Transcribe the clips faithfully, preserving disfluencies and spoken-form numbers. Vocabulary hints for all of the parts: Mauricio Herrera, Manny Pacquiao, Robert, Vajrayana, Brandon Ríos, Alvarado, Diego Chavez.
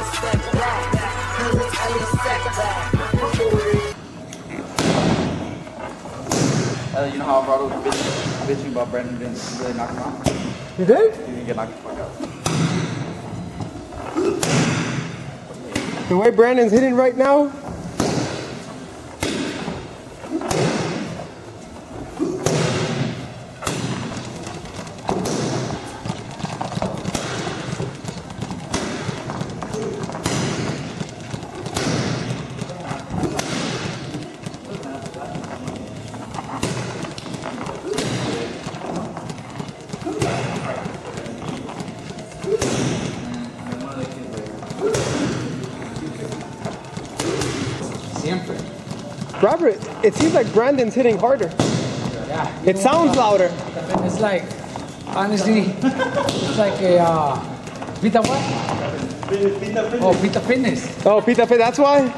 Uh, you know how Alvarado was bitching, bitching about Brandon didn't really knock him out? He did? He didn't get knocked the fuck out. The way Brandon's hitting right now? Robert, it seems like Brandon's hitting harder. Yeah, it sounds louder. It's like, honestly, it's like a uh, pita what? Pita, pita oh, pita fitness. Oh, pita fitness. That's why.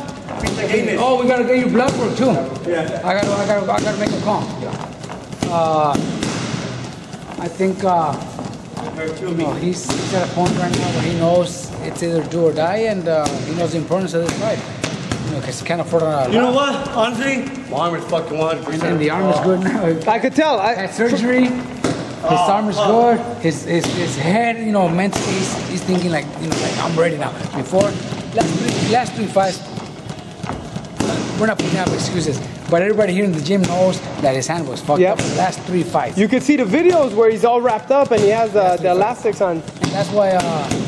Pita fitness. Oh, we gotta get you blood work too. Yeah. I gotta, I gotta, I gotta make a call. Uh, I think uh, oh, he's, he's at a point right now where he knows it's either do or die, and uh, he knows the importance of this fight. Because you can't afford it. You know what, honestly? My arm is fucking one hundred percent. And the arm oh. is good now. I could tell. I had surgery. His oh, arm is oh. good. His, his his head, you know, mentally, he's, he's thinking like, you know, like I'm ready now. Before, last three, last three fights, we're not putting up excuses. But everybody here in the gym knows that his hand was fucked yep. up. The last three fights. You could see the videos where he's all wrapped up and he has uh, the elastics on. And that's why. Uh,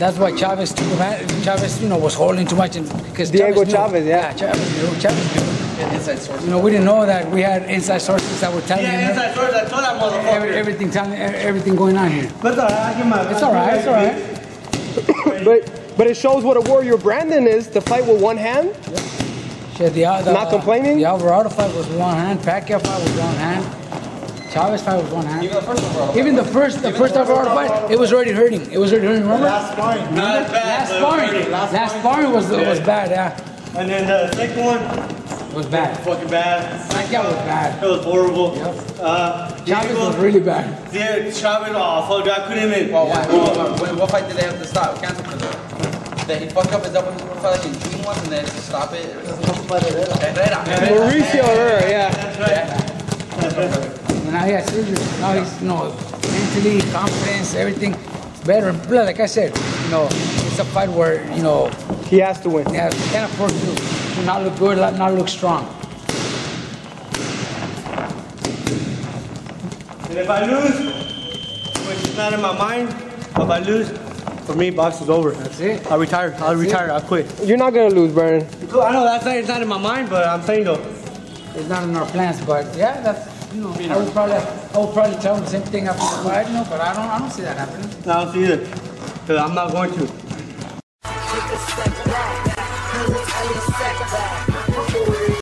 That's why Chavez, took him Chavez, you know, was holding too much, and because Diego Chavez, Chavez yeah, yeah, Chavez knew, Chavez knew. Yeah, inside sources. You know, we didn't know that we had inside sources that were telling. Yeah, him inside sources. I told that motherfucker. Every, everything, telling, everything going on here. But uh, it's all right. It's all right. but but it shows what a warrior Brandon is to fight with one hand. Yeah. Shit, the, the, Not complaining. The Alvarado fight was one hand. Pacquiao fight was one hand. Chavez fight was one hand. Even the first Alvarado Even the first, the Even first Alvarado fight, fight, it was already hurting. It was already hurting, remember? Last sparring. Remember? Not as bad. Last sparring. Last, last sparring was, yeah. was bad, yeah. And then the second one was bad. Was fucking bad. Pacquiao was bad. It was horrible. Yep. Uh, Chavez Diego, was really bad. Yeah, Chavez, oh, fuck, I couldn't even. Well, yeah. well, well, well, what fight did they have to stop? Cancel for that. That he fucked up his double fight, like he dream one, and then to stop it. Mauricio Herrera, yeah. That's right. That's right. Now he had surgery. Now he's, you know, mentally, confidence, everything. It's better. But like I said, you know, it's a fight where, you know, he has to win. Yeah, he can't afford to, to not look good, not look strong. And if I lose, which is not in my mind, if I lose, for me, box is over. That's it. I retire. I'll retire. I'll quit. You're not going to lose, Brandon. I know that's not, it's not in my mind, but I'm saying though. It's not in our plans, but yeah, that's. You know, I would probably, I would probably tell him the same thing after the fight, no, but I don't, I don't see that happening. I don't see it, because I'm not going to.